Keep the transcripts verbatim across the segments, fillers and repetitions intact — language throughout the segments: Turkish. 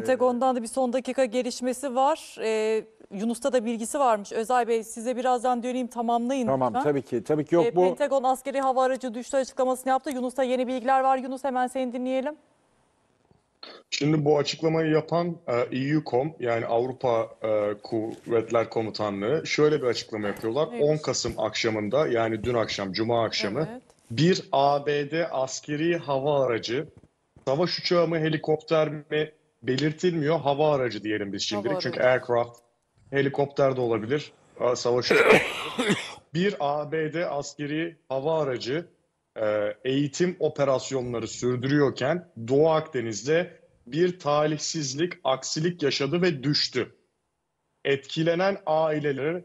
Pentagon'dan da bir son dakika gelişmesi var. Ee, Yunus'ta da bilgisi varmış. Özay Bey, size birazdan döneyim, tamamlayın. Tamam lütfen. Tabii ki. Tabii ki yok ee, bu. Pentagon askeri hava aracı düştü açıklamasını yaptı. Yunus'ta yeni bilgiler var. Yunus, hemen seni dinleyelim. Şimdi bu açıklamayı yapan E U COM, yani Avrupa Kuvvetler Komutanlığı şöyle bir açıklama yapıyorlar. Evet. on Kasım akşamında, yani dün akşam, Cuma akşamı, evet, bir A B D askeri hava aracı, savaş uçağı mı helikopter mi belirtilmiyor, hava aracı diyelim biz şimdilik. Çünkü aircraft, helikopter de olabilir, savaş uçağı bir A B D askeri hava aracı eğitim operasyonları sürdürüyorken Doğu Akdeniz'de bir talihsizlik, aksilik yaşadı ve düştü. Etkilenen aileleri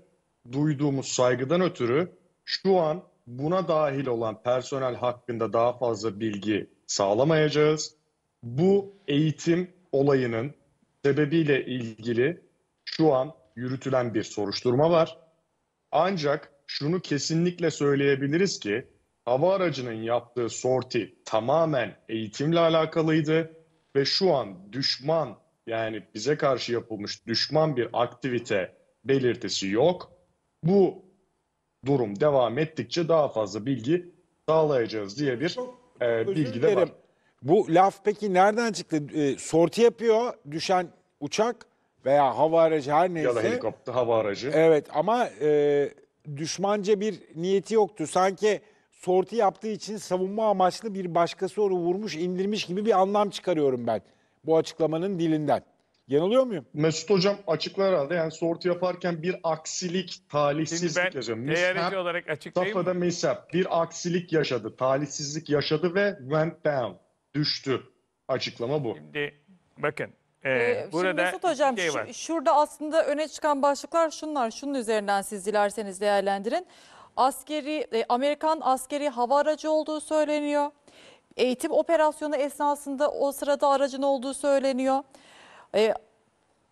duyduğumuz saygıdan ötürü şu an buna dahil olan personel hakkında daha fazla bilgi sağlamayacağız. Bu eğitim olayının sebebiyle ilgili şu an yürütülen bir soruşturma var. Ancak şunu kesinlikle söyleyebiliriz ki hava aracının yaptığı sorti tamamen eğitimle alakalıydı ve şu an düşman, yani bize karşı yapılmış düşman bir aktivite belirtisi yok. Bu durum devam ettikçe daha fazla bilgi sağlayacağız diye bir e, bilgi de var. Bu laf peki nereden çıktı? E, sorti yapıyor düşen uçak veya hava aracı, her neyse. Ya da helikopter, hava aracı. Evet, ama e, düşmanca bir niyeti yoktu. Sanki sorti yaptığı için savunma amaçlı bir başkası onu vurmuş, indirmiş gibi bir anlam çıkarıyorum ben bu açıklamanın dilinden. Yanılıyor muyum? Mesut Hocam açıklar herhalde. Yani sorti yaparken bir aksilik, talihsizlik yaşadı. Misap olarak açıklayayım. Safhada misap. Bir aksilik yaşadı, talihsizlik yaşadı ve went down, düştü. Açıklama bu. Şimdi bakın. Ee, ee, burada Mesut Hocam, şey var. Şurada aslında öne çıkan başlıklar şunlar. Şunun üzerinden siz dilerseniz değerlendirin. Askeri, Amerikan askeri hava aracı olduğu söyleniyor. Eğitim operasyonu esnasında o sırada aracın olduğu söyleniyor. E,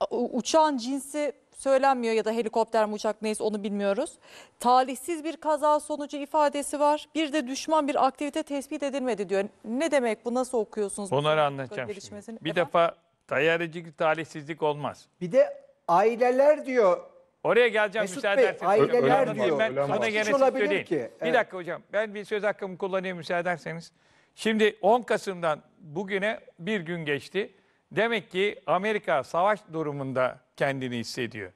uçağın cinsi söylenmiyor ya da helikopter mi uçak, neyse onu bilmiyoruz. Talihsiz bir kaza sonucu ifadesi var. Bir de düşman bir aktivite tespit edilmedi diyor. Ne demek bu, nasıl okuyorsunuz? Onları anlatacağım şimdi. Bir Efendim? defa tayyareci talihsizlik olmaz. Bir de aileler diyor. Oraya geleceğim, Mesut müsaade ederseniz. Aileler diyor. Ben buna gene söyleyeyim. Ki, evet. Bir dakika hocam, ben bir söz hakkımı kullanayım müsaade ederseniz. Şimdi on Kasım'dan bugüne bir gün geçti. Demek ki Amerika savaş durumunda kendini hissediyor.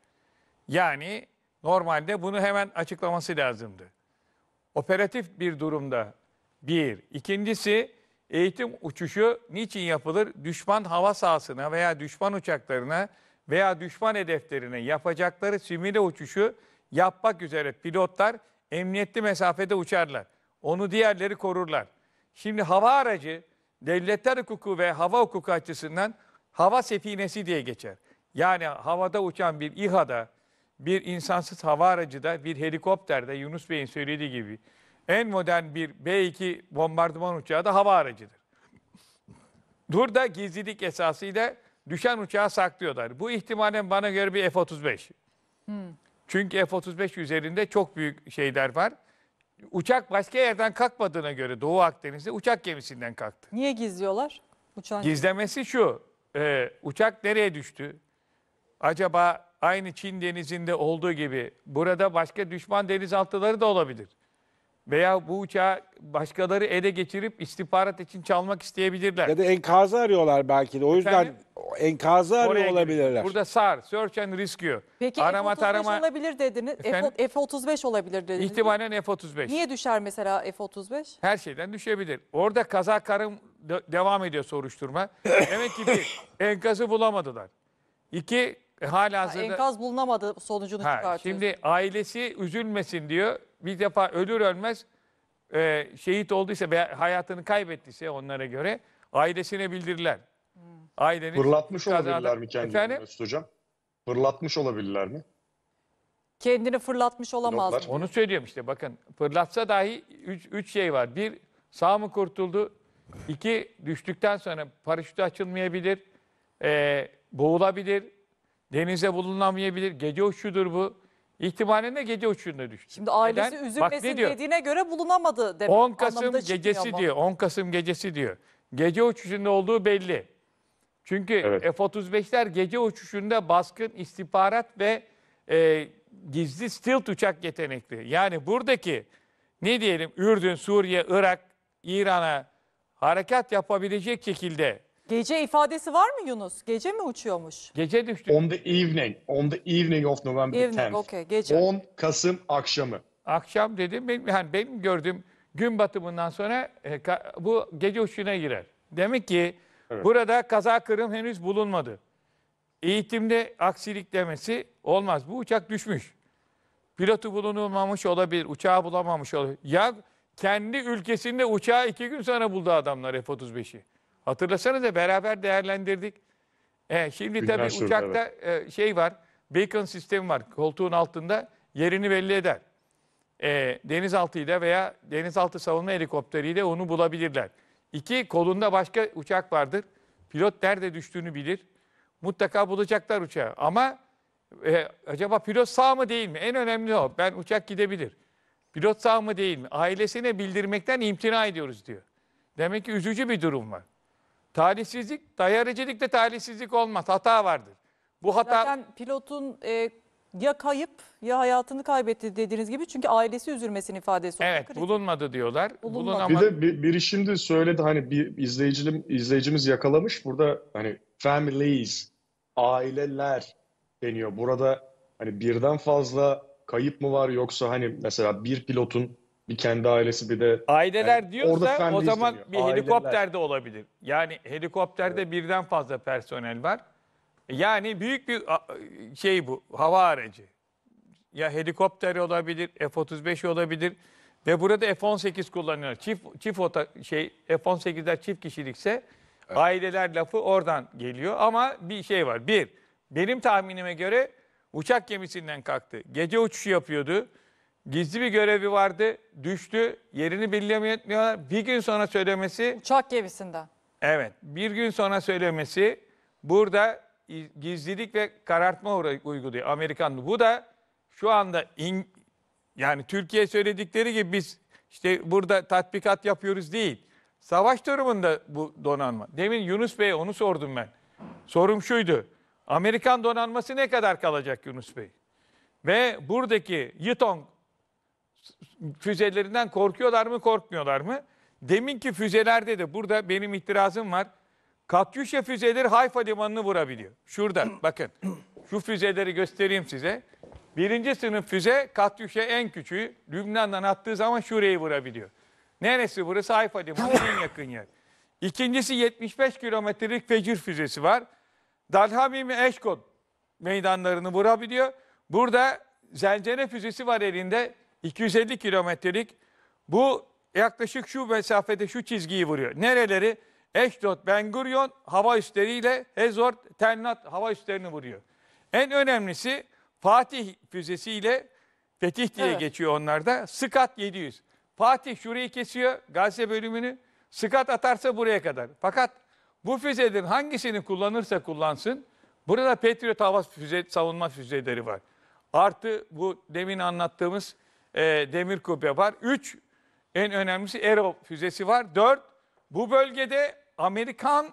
Yani normalde bunu hemen açıklaması lazımdı. Operatif bir durumda bir. İkincisi, eğitim uçuşu niçin yapılır? Düşman hava sahasına veya düşman uçaklarına veya düşman hedeflerine yapacakları simüle uçuşu yapmak üzere pilotlar emniyetli mesafede uçarlar. Onu diğerleri korurlar. Şimdi hava aracı devletler hukuku ve hava hukuku açısından hava sefinesi diye geçer. Yani havada uçan bir İHA'da, bir insansız hava aracı da, bir helikopterde, Yunus Bey'in söylediği gibi en modern bir B iki bombardıman uçağı da hava aracıdır. Burada gizlilik esasıyla düşen uçağı saklıyorlar. Bu ihtimalen bana göre bir F otuz beş. Hmm. Çünkü F otuz beş üzerinde çok büyük şeyler var. Uçak başka yerden kalkmadığına göre Doğu Akdeniz'de uçak gemisinden kalktı. Niye gizliyorlar? Uçağın gizlemesi şu. E, uçak nereye düştü? Acaba aynı Çin denizinde olduğu gibi burada başka düşman denizaltıları da olabilir. Veya bu uçağı başkaları ele geçirip istihbarat için çalmak isteyebilirler. Ya da enkazı arıyorlar belki de. O yüzden Efendim, enkazı arıyor olabilirler. Burada S A R, Search and Rescue. Peki F otuz beş tarama... olabilir dediniz. F otuz beş olabilir dediniz. İhtimalen F otuz beş. Niye düşer mesela F otuz beş? Her şeyden düşebilir. Orada kaza karım devam ediyor soruşturma. Demek ki bir, enkazı bulamadılar. İki, hala hazırda... Ha, enkaz bulunamadı sonucunu ha, çıkartıyor. Şimdi ailesi üzülmesin diyor. Bir defa ölür ölmez e, şehit olduysa veya hayatını kaybettiyse onlara göre ailesine bildirirler. Ailenin fırlatmış olabilirler kazada... mi kendini Mesut Hocam? Fırlatmış olabilirler mi? Kendini fırlatmış olamaz. Onu söylüyorum işte, bakın. Fırlatsa dahi üç, üç şey var. Bir, sağ mı kurtuldu? İki, düştükten sonra paraşütü açılmayabilir. E, boğulabilir. Denize bulunamayabilir. Gece uçuşudur bu. İhtimalen de gece uçuşunda düştü. Şimdi ailesi Neden? üzülmesin dediğine göre bulunamadı demek. on Kasım gecesi diyor. on Kasım gecesi diyor. Gece uçuşunda olduğu belli. Çünkü evet. F otuz beşler gece uçuşunda baskın, istihbarat ve e, gizli stealth uçak yetenekli. Yani buradaki ne diyelim Ürdün, Suriye, Irak, İran'a harekat yapabilecek şekilde. Gece ifadesi var mı Yunus? Gece mi uçuyormuş? Gece düştü. On the evening, on the evening of November tenth. Okay, gece. on Kasım akşamı. Akşam dedim, benim, yani benim gördüğüm gün batımından sonra e, ka, bu gece uçuşuna girer. Demek ki evet. Burada kaza kırım henüz bulunmadı. Eğitimde aksilik demesi olmaz. Bu uçak düşmüş. Pilotu bulunulmamış olabilir, uçağı bulamamış olabilir. Ya kendi ülkesinde uçağı iki gün sonra buldu adamlar F otuz beşi. Hatırlasanıza beraber değerlendirdik. E, şimdi Günler tabii sürdü, uçakta evet. e, şey var, beacon sistemi var. Koltuğun altında yerini belli eder. E, denizaltıyla veya denizaltı savunma helikopteriyle onu bulabilirler. İki, kolunda başka uçak vardır. Pilot nerede düştüğünü bilir. Mutlaka bulacaklar uçağı. Ama e, acaba pilot sağ mı değil mi? En önemli o. Ben uçak gidebilir. Pilot sağ mı değil mi? Ailesine bildirmekten imtina ediyoruz diyor. Demek ki üzücü bir durum var. Talihsizlik, tayarıcılıkta talihsizlik olmaz. Hata vardır. Bu hata... Zaten pilotun e, ya kayıp ya hayatını kaybetti dediğiniz gibi. Çünkü ailesi üzülmesinin ifadesi. Evet, kritik. Bulunmadı diyorlar. Bulunmadı. Bir de bir, biri şimdi söyledi hani bir izleyicim, izleyicimiz yakalamış. Burada hani families, aileler deniyor. Burada hani birden fazla kayıp mı var yoksa hani mesela bir pilotun bir kendi ailesi bir de... Aileler yani diyorsa o zaman deniyor. Bir aileler. Helikopter de olabilir. Yani helikopterde evet. Birden fazla personel var. Yani büyük bir şey bu, hava aracı. Ya helikopter olabilir, F otuz beş olabilir ve burada F on sekiz kullanıyor. Çift, çift şey, F on sekizler çift kişilikse evet. Aileler lafı oradan geliyor ama bir şey var. Bir, benim tahminime göre uçak gemisinden kalktı. Gece uçuşu yapıyordu. Gizli bir görevi vardı, düştü, yerini bilmiyorlar. Bir gün sonra söylemesi... Uçak gemisinden. Evet, bir gün sonra söylemesi burada gizlilik ve karartma uyguluyor Amerikanlı. Bu da şu anda in, yani Türkiye söyledikleri gibi biz işte burada tatbikat yapıyoruz değil. Savaş durumunda bu donanma. Demin Yunus Bey'e onu sordum ben. Sorum şuydu, Amerikan donanması ne kadar kalacak Yunus Bey? Ve buradaki Yutong füzelerinden korkuyorlar mı korkmuyorlar mı? Deminki füzelerde de burada benim itirazım var. Katyuşa füzeleri Hayfa limanını vurabiliyor. Şurada bakın şu füzeleri göstereyim size. Birinci sınıf füze Katyuşa en küçüğü. Lübnan'dan attığı zaman şurayı vurabiliyor. Neresi burası? Hayfa limanı en yakın yer. İkincisi yetmiş beş kilometrelik Fecir füzesi var. Dalhami ve Eşkod meydanlarını vurabiliyor. Burada Zencene füzesi var elinde. iki yüz elli kilometrelik bu yaklaşık şu mesafede şu çizgiyi vuruyor. Nereleri? Eşdod, Ben-Gurion hava üsleriyle Hezor, Ternat hava üslerini vuruyor. En önemlisi Fatih füzesiyle Fetih diye evet. Geçiyor onlarda. Sıkat yedi yüz. Fatih şurayı kesiyor Gazze bölümünü. Sıkat atarsa buraya kadar. Fakat bu füzelerin hangisini kullanırsa kullansın burada Patriot hava füze, savunma füzeleri var. Artı bu demin anlattığımız demir kubbe var. üç, en önemlisi Erop füzesi var. dört, bu bölgede Amerikan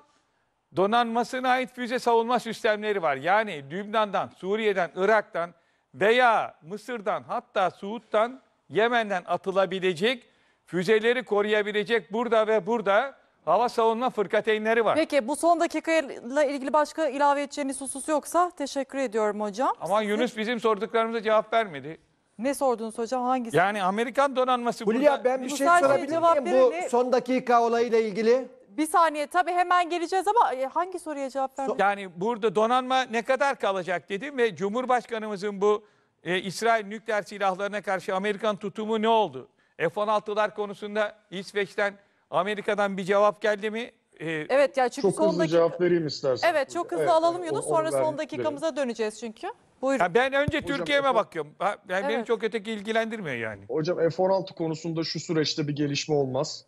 donanmasına ait füze savunma sistemleri var. Yani Lübnan'dan, Suriye'den, Irak'tan veya Mısır'dan hatta Suud'dan, Yemen'den atılabilecek füzeleri koruyabilecek burada ve burada hava savunma fırkateynleri var. Peki bu son dakikayla ilgili başka ilave edeceğiniz husus yoksa teşekkür ediyorum hocam. Ama Yunus bizim sorduklarımıza cevap vermedi. Ne sordunuz hocam? Hangisi? Yani Amerikan donanması burada. Hülya ben bir şey sorabilir miyim bu son dakika olayıyla ilgili? Bir saniye tabii hemen geleceğiz ama hangi soruya cevap vermedin? Yani burada donanma ne kadar kalacak dedim ve Cumhurbaşkanımızın bu e, İsrail nükleer silahlarına karşı Amerikan tutumu ne oldu? F on altılar konusunda İsveç'ten Amerika'dan bir cevap geldi mi? Ee, evet ya çünkü son dakika cevap vereyim istersen. Evet çok hızlı evet, alalım Yunus sonra son dakikamıza vereyim. Döneceğiz çünkü. Ya ben önce Türkiye'me bakıyorum. Ben evet. Beni çok öteki ilgilendirmiyor yani. Hocam F on altı konusunda şu süreçte bir gelişme olmaz.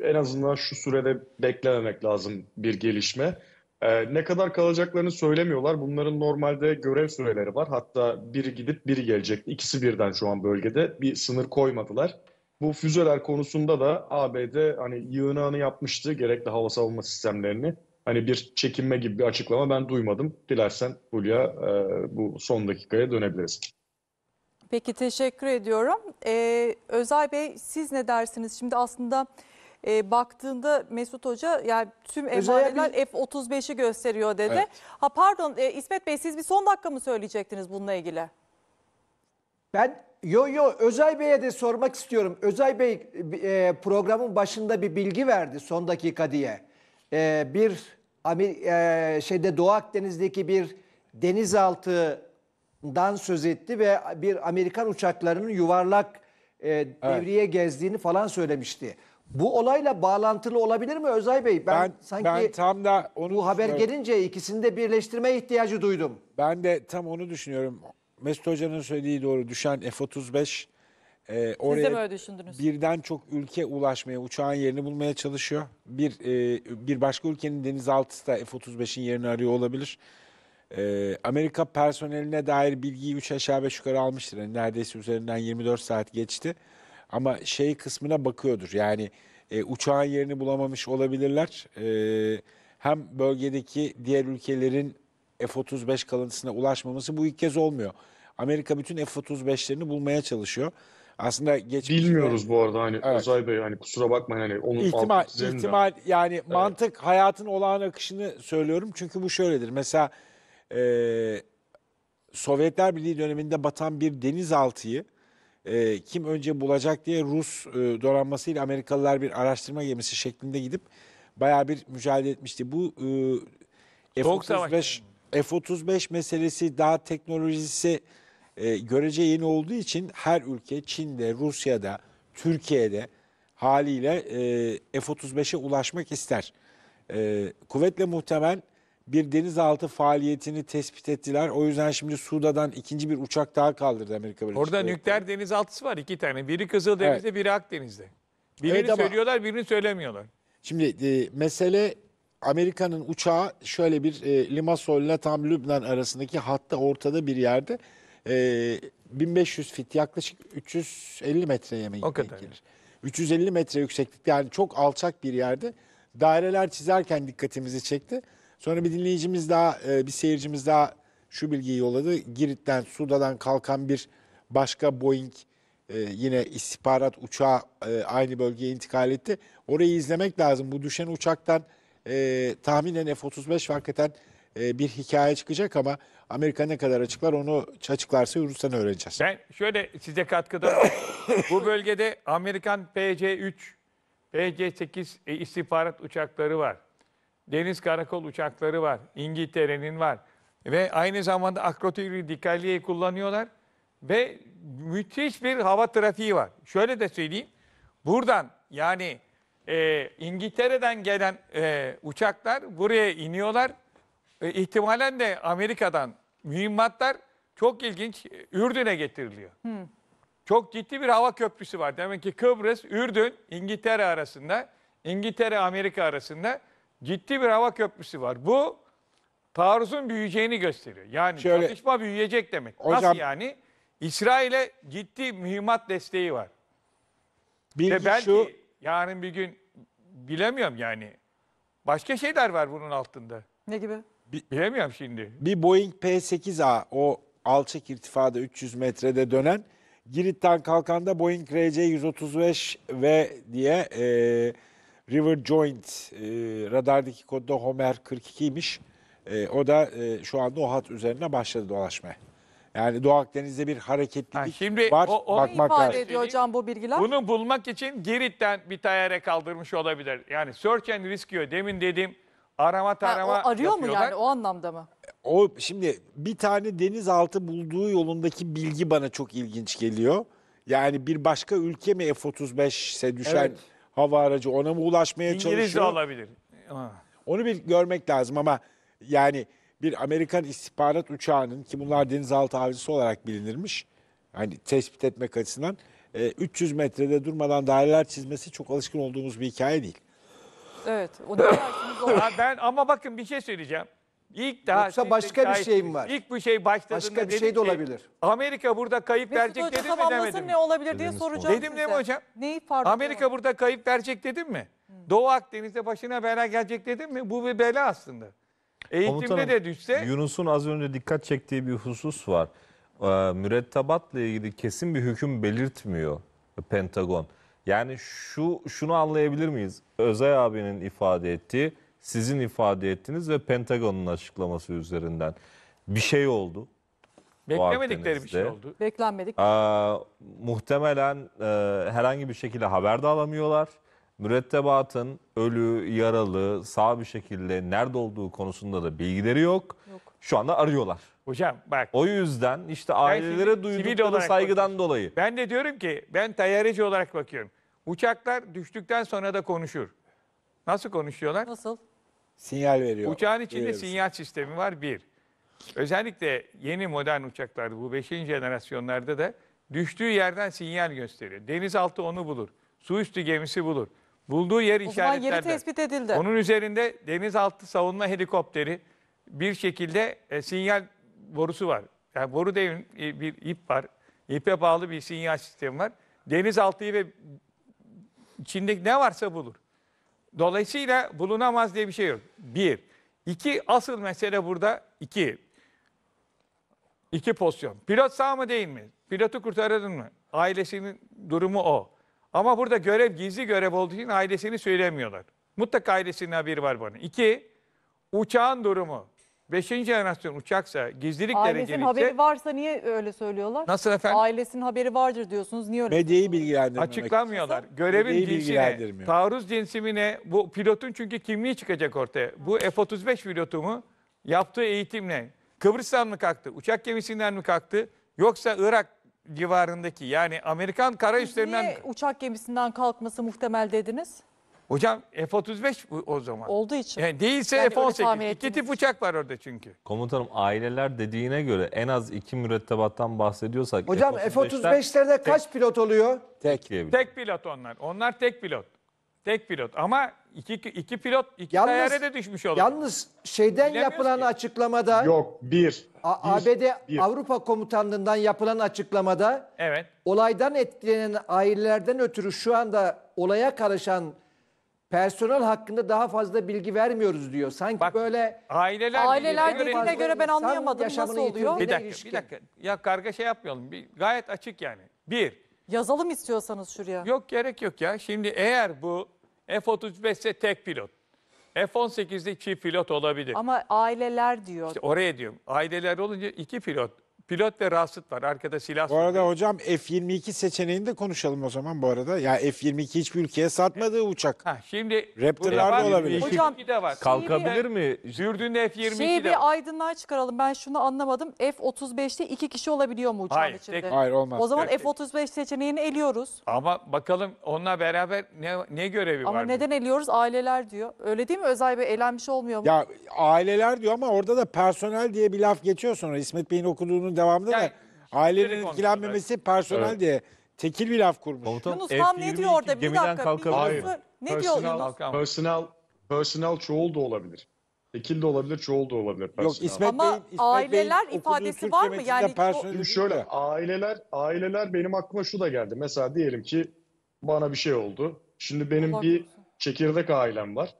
En azından şu sürede beklememek lazım bir gelişme. Ee, ne kadar kalacaklarını söylemiyorlar. Bunların normalde görev süreleri var. Hatta biri gidip biri gelecekti. İkisi birden şu an bölgede bir sınır koymadılar. Bu füzeler konusunda da A B D hani yığınağını yapmıştı gerekli hava savunma sistemlerini. hani bir çekinme gibi bir açıklama ben duymadım. Dilersen Hulya e, bu son dakikaya dönebiliriz. Peki, teşekkür ediyorum. Ee, Özay Bey, siz ne dersiniz? Şimdi aslında e, baktığında Mesut Hoca, yani tüm emareler bir... F otuz beşi gösteriyor dedi. Evet. Ha pardon, e, İsmet Bey, siz bir son dakika mı söyleyecektiniz bununla ilgili? Ben yo yo Özay Bey'e de sormak istiyorum. Özay Bey e, programın başında bir bilgi verdi son dakika diye. E, bir e, şeyde Doğu Akdeniz'deki bir denizaltı dan söz etti ve bir Amerikan uçaklarının yuvarlak e, devriye evet. gezdiğini falan söylemişti. Bu olayla bağlantılı olabilir mi Özay Bey? Ben, ben sanki ben tam da onu bu haber gelince ikisini de birleştirmeye ihtiyacı duydum. Ben de tam onu düşünüyorum. Mesut Hoca'nın söylediği doğru, düşen F otuz beş e, oraya birden çok ülke ulaşmaya, uçağın yerini bulmaya çalışıyor. Bir, e, bir başka ülkenin denizaltısı da F otuz beşin yerini arıyor olabilir. Amerika personeline dair bilgiyi üç aşağı beş yukarı almıştır. Yani neredeyse üzerinden yirmi dört saat geçti. Ama şey kısmına bakıyordur. Yani e, uçağın yerini bulamamış olabilirler. E, hem bölgedeki diğer ülkelerin F otuz beş kalıntısına ulaşmaması bu ilk kez olmuyor. Amerika bütün F otuz beşlerini bulmaya çalışıyor. Aslında geçmişte... Bilmiyoruz bu arada hani evet. Özay Bey, hani kusura bakmayın, hani onun ihtimal, ihtimal yani evet. mantık hayatın olağan akışını söylüyorum. Çünkü bu şöyledir. Mesela Ee, Sovyetler Birliği döneminde batan bir denizaltıyı e, kim önce bulacak diye Rus e, donanmasıyla Amerikalılar bir araştırma gemisi şeklinde gidip bayağı bir mücadele etmişti. Bu e, F otuz beş meselesi daha teknolojisi e, görece yeni olduğu için her ülke Çin'de, Rusya'da, Türkiye'de haliyle e, F otuz beşe ulaşmak ister. E, kuvvetle muhtemel bir denizaltı faaliyetini tespit ettiler. O yüzden şimdi Suda'dan ikinci bir uçak daha kaldırdı Amerika Birleşik Devletleri. Orada nükleer denizaltısı var, iki tane. Biri Kızıldeniz'de, evet. biri Akdeniz'de. Birini evet, söylüyorlar, ama... birini söylemiyorlar. Şimdi e, mesele Amerika'nın uçağı şöyle bir e, Limassol ile tam Lübnan arasındaki hatta ortada bir yerde e, bin beş yüz fit yaklaşık üç yüz elli metreye mi gelir? üç yüz elli metre yükseklikte, yani çok alçak bir yerde daireler çizerken dikkatimizi çekti. Sonra bir dinleyicimiz daha, bir seyircimiz daha şu bilgiyi yolladı. Girit'ten, Suda'dan kalkan bir başka Boeing yine istihbarat uçağı aynı bölgeye intikal etti. Orayı izlemek lazım. Bu düşen uçaktan tahminen F otuz beş hakikaten bir hikaye çıkacak ama Amerika ne kadar açıklar, onu açıklarsa Rus'tan öğreneceğiz. Ben şöyle size katkıda bu bölgede Amerikan P C üç, P C sekiz istihbarat uçakları var. Deniz karakol uçakları var. İngiltere'nin var. Ve aynı zamanda Akrotiri, Dikeliye'yi kullanıyorlar. Ve müthiş bir hava trafiği var. Şöyle de söyleyeyim. Buradan yani e, İngiltere'den gelen e, uçaklar buraya iniyorlar. E, ihtimalen de Amerika'dan mühimmatlar çok ilginç Ürdün'e getiriliyor. Hmm. Çok ciddi bir hava köprüsü var. Demek ki Kıbrıs, Ürdün, İngiltere arasında, İngiltere, Amerika arasında ciddi bir hava köprüsü var. Bu taarruzun büyüyeceğini gösteriyor. Yani şöyle, çatışma büyüyecek demek. Hocam, nasıl yani? İsrail'e ciddi mühimmat desteği var. Ve belki şu, yarın bir gün bilemiyorum yani. Başka şeyler var bunun altında. Ne gibi? Bilemiyorum şimdi. Bir Boeing P sekiz A, o alçak irtifada üç yüz metrede dönen, Girit'ten kalkan da Boeing R C yüz otuz beş V diye... E, River Joint e, radardaki kodda Homer kırk ikiymiş. E, o da e, şu anda o hat üzerine başladı dolaşmaya. Yani Doğu Akdeniz'de bir hareketlilik ha, şimdi var. O, o bakmak ifade lazım. Ediyor hocam bu bilgiler? Bunu bulmak için Girit'ten bir tayyare kaldırmış olabilir. Yani search and rescue, demin dediğim arama tarama ha, arıyor yapıyorlar. Mu yani, o anlamda mı? O şimdi bir tane denizaltı bulduğu yolundaki bilgi bana çok ilginç geliyor. Yani bir başka ülke mi F otuz beş'e düşen... Evet. Hava aracı ona mı ulaşmaya İngilizce çalışıyor? İngilizce olabilir. Onu bir görmek lazım ama yani bir Amerikan istihbarat uçağının, ki bunlar denizaltı avcısı olarak bilinirmiş, hani tespit etmek açısından üç yüz metrede durmadan daireler çizmesi çok alışkın olduğumuz bir hikaye değil. Evet. O ben ama bakın bir şey söyleyeceğim. İlk daha Yoksa başka bir şeyim var. İlk bu şey başladığında başka bir şey de olabilir. Ki, Amerika burada kayıp Mesut verecek dedim mi demedim mi? Ne olabilir dedim diye soracağım. Dedim ne mi hocam? Neyi, pardon, Amerika burada kayıp verecek dedim mi? Hmm. Doğu Akdeniz'de başına bela gelecek dedim mi? Bu bir bela aslında. Eğitimde komutanım, de düşse... Yunus'un az önce dikkat çektiği bir husus var. Ee, mürettebatla ilgili kesin bir hüküm belirtmiyor Pentagon. Yani şu şunu anlayabilir miyiz? Özay abinin ifade ettiği, sizin ifade ettiğiniz ve Pentagon'un açıklaması üzerinden bir şey oldu. Beklemedikleri bir şey oldu. Beklenmedik. Ee, muhtemelen e, herhangi bir şekilde haber de alamıyorlar. Mürettebatın ölü, yaralı, sağ bir şekilde nerede olduğu konusunda da bilgileri yok. Yok. Şu anda arıyorlar. Hocam bak. O yüzden işte ailelere duydukları saygıdan bakıyorum. dolayı. Ben de diyorum ki ben tayyareci olarak bakıyorum. Uçaklar düştükten sonra da konuşur. Nasıl konuşuyorlar? Nasıl? Sinyal veriyor. Uçağın içinde Duyuyoruz. sinyal sistemi var bir. Özellikle yeni modern uçaklarda bu beşinci jenerasyonlarda da düştüğü yerden sinyal gösteriyor. Denizaltı onu bulur. Su üstü gemisi bulur. Bulduğu yer işaretlerden. Yeri tespit edildi. Onun üzerinde denizaltı savunma helikopteri bir şekilde e, sinyal borusu var. Yani boru değil e, bir ip var. İpe bağlı bir sinyal sistemi var. Denizaltıyı ve içindeki ne varsa bulur. Dolayısıyla bulunamaz diye bir şey yok. Bir. İki, asıl mesele burada iki. İki pozisyon. Pilot sağ mı değil mi? Pilotu kurtardın mı? Ailesinin durumu o. Ama burada görev gizli görev olduğu için ailesini söylemiyorlar. Mutlaka ailesinin haberi var bana. İki, uçağın durumu. Beşinci jenerasyon uçaksa, gizlilik derecesi. Ailesinin haberi varsa niye öyle söylüyorlar? Nasıl efendim? Ailesinin haberi vardır diyorsunuz. Niye öyle? Medyayı bilgilendirmiyorlar. Açıklamıyorlar. Görevin cinsine, taarruz cinsimine, bu pilotun çünkü kimliği çıkacak ortaya. Bu F otuz beş pilotumu yaptığı eğitimle Kıbrıs'tan mı kalktı? Uçak gemisinden mi kalktı? Yoksa Irak civarındaki yani Amerikan kara üslerinden mi? Uçak gemisinden kalkması muhtemel dediniz? Hocam F otuz beş o zaman. Olduğu için. Yani değilse yani F on sekiz. İki tip uçak var orada çünkü. Komutanım aileler dediğine göre en az iki mürettebattan bahsediyorsak. Hocam F otuz beşlerde kaç pilot oluyor? Tek. Tek pilot onlar. Onlar tek pilot. Tek pilot ama iki, iki pilot iki tayyare de düşmüş oluyor. Yalnız şeyden yapılan ki. açıklamada. Yok bir. A B D bir. Avrupa Komutanlığı'ndan yapılan açıklamada. Evet. Olaydan etkilenen ailelerden ötürü şu anda olaya karışan personel hakkında daha fazla bilgi vermiyoruz diyor. Sanki bak, böyle aileler, aileler dediğine göre ben anlayamadım nasıl oluyor. Bir dakika, ilişkin. bir dakika. Ya karga şey yapmayalım. Bir, gayet açık yani. Bir. Yazalım istiyorsanız şuraya. Yok gerek yok ya. Şimdi eğer bu F otuz beş ise tek pilot. F on sekizde çift pilot olabilir. Ama aileler diyor. İşte oraya diyorum. Aileler olunca iki pilot. Pilot ve rahatsız var. Arkada silah. Bu arada hocam F yirmi iki seçeneğini de konuşalım o zaman bu arada. Ya F yirmi iki hiçbir ülkeye satmadığı uçak. Ha, şimdi Raptor'lar da olabilir. Hocam de var. Kalkabilir mi? Zürdün'de F yirmi iki Şeyi bir aydınlığa çıkaralım. Ben şunu anlamadım. F otuz beşte iki kişi olabiliyor mu uçağın Hayır, içinde? Tek... Hayır olmaz. O zaman F otuz beş seçeneğini eliyoruz. Ama bakalım onunla beraber ne, ne görevi ama var? Ama neden bu? eliyoruz? Aileler diyor. Öyle değil mi Özay Bey? Elenmiş olmuyor mu? Ya aileler diyor ama orada da personel diye bir laf geçiyor sonra. İsmet Bey'in okuduğunu devamında yani, da ailenin etkilenmemesi personel evet. diye tekil bir laf kurmuş. Yunus tam ne diyor orada? Bir dakika. Bir Hayır. Ne personal, diyor Yunus? Personel, personel çoğul da olabilir. Tekil de olabilir, çoğul da olabilir. Personel. Yok İsmet Ama Bey, İsmet aileler Bey, ifadesi Türk var mı? Yani personel şöyle aileler aileler benim aklıma şu da geldi. Mesela diyelim ki bana bir şey oldu. Şimdi benim Korkun. bir çekirdek ailem var.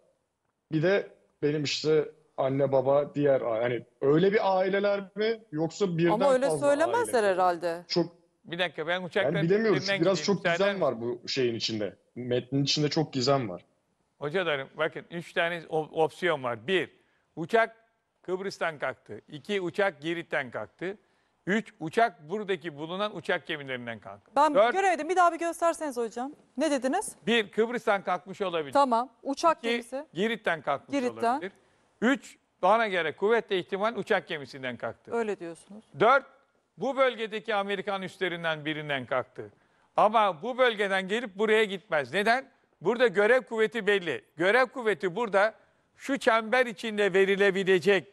Bir de benim işte anne baba diğer hani öyle bir aileler mi yoksa birden fazla? Ama öyle söylemezler aile. herhalde. Çok bir dakika ben uçaktan yani bilemiyoruz. Biraz gideyim. çok gizem Zaten... var bu şeyin içinde. Metnin içinde çok gizem var. Hocalarım bakın üç tane opsiyon var. Bir, uçak Kıbrıs'tan kalktı. İki, uçak Girit'ten kalktı. Üç, uçak buradaki bulunan uçak gemilerinden kalktı. Ben Dört, göremedim. Bir daha bir gösterseniz hocam. Ne dediniz? Bir, Kıbrıs'tan kalkmış olabilir. Tamam. Uçak İki, gemisi. Girit'ten kalkmış Girit'ten. olabilir. Üç, bana göre kuvvetle ihtimal uçak gemisinden kalktı. Öyle diyorsunuz. Dört, bu bölgedeki Amerikan üslerinden birinden kalktı. Ama bu bölgeden gelip buraya gitmez. Neden? Burada görev kuvveti belli. Görev kuvveti burada şu çember içinde verilebilecek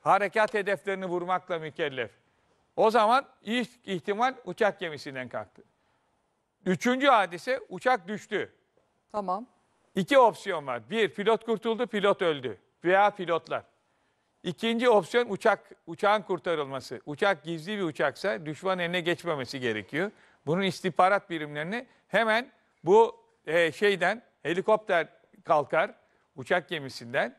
harekat hedeflerini vurmakla mükellef. O zaman ilk ihtimal uçak gemisinden kalktı. Üçüncü hadise uçak düştü. Tamam. İki opsiyon var. Bir, pilot kurtuldu, pilot öldü. Veya pilotlar. İkinci opsiyon uçak, uçağın kurtarılması. Uçak gizli bir uçaksa düşman eline geçmemesi gerekiyor. Bunun istihbarat birimlerine hemen bu e, şeyden helikopter kalkar uçak gemisinden.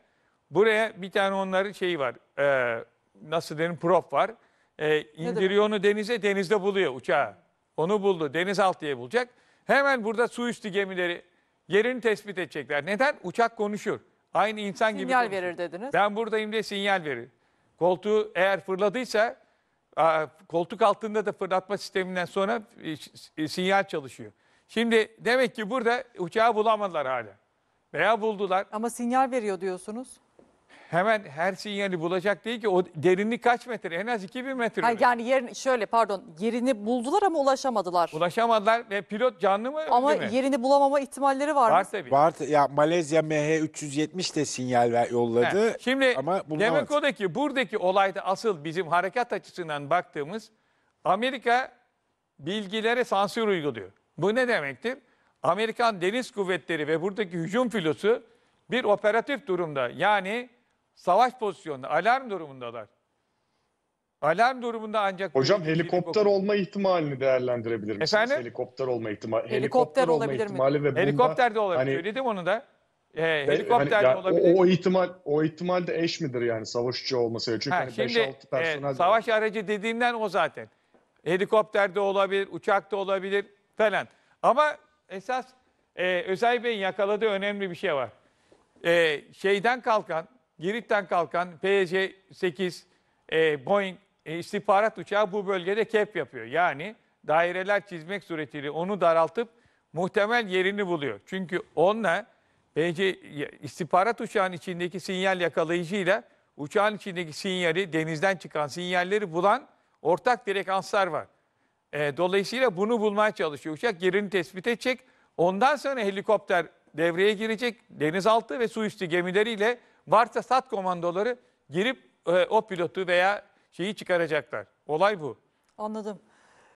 Buraya bir tane onların şeyi var, e, nasıl derim, prop var. E, indiriyor onu denize, denizde buluyor uçağı. Onu buldu, denizaltıya bulacak. Hemen burada su üstü gemileri yerini tespit edecekler. Neden? Uçak konuşur. Aynı insan sinyal gibi konuşur. Sinyal verir dediniz. Ben buradayım diye sinyal verir. Koltuğu eğer fırladıysa, koltuk altında da fırlatma sisteminden sonra sinyal çalışıyor. Şimdi demek ki burada uçağı bulamadılar hala. Veya buldular. Ama sinyal veriyor diyorsunuz. Hemen her sinyali bulacak değil ki. O derinlik kaç metre? En az iki bin metre. Hayır, yani yerini, şöyle pardon, yerini buldular ama ulaşamadılar. Ulaşamadılar ve pilot canlı mı? Ama yerini bulamama ihtimalleri var. Var tabii. Var, ya Malezya M H üç yüz yetmiş de sinyal yolladı. He, şimdi ama demek o da ki buradaki olayda asıl bizim harekat açısından baktığımız, Amerika bilgilere sansür uyguluyor. Bu ne demektir? Amerikan Deniz Kuvvetleri ve buradaki hücum filosu bir operatif durumda. Yani savaş pozisyonunda, alarm durumundalar. Alarm durumunda ancak... Hocam helikopter olma ihtimalini değerlendirebilir misiniz? Efendim? Helikopter olma ihtimali. Helikopter, helikopter olma ihtimali mi? Ve bunda, helikopter de olabilir. Hani, söyledim onu da. E, helikopter hani, de olabilir. O, o ihtimal o ihtimal de eş midir yani savaş uçağı olmasıyla? Çünkü hani beş altı personel... E, savaş aracı dediğimden o zaten. Helikopter de olabilir, uçak da olabilir falan. Ama esas e, Özay Bey'in yakaladığı önemli bir şey var. E, şeyden kalkan, Girit'ten kalkan P C sekiz e, Boeing e, istihbarat uçağı bu bölgede kep yapıyor. Yani daireler çizmek suretiyle onu daraltıp muhtemel yerini buluyor. Çünkü onunla P C istihbarat uçağının içindeki sinyal yakalayıcıyla uçağın içindeki sinyali, denizden çıkan sinyalleri bulan ortak frekanslar var. E, dolayısıyla bunu bulmaya çalışıyor. Uçak yerini tespit edecek. Ondan sonra helikopter devreye girecek. Denizaltı ve su üstü gemileriyle varsa SAT komandoları girip e, o pilotu veya şeyi çıkaracaklar. Olay bu. Anladım.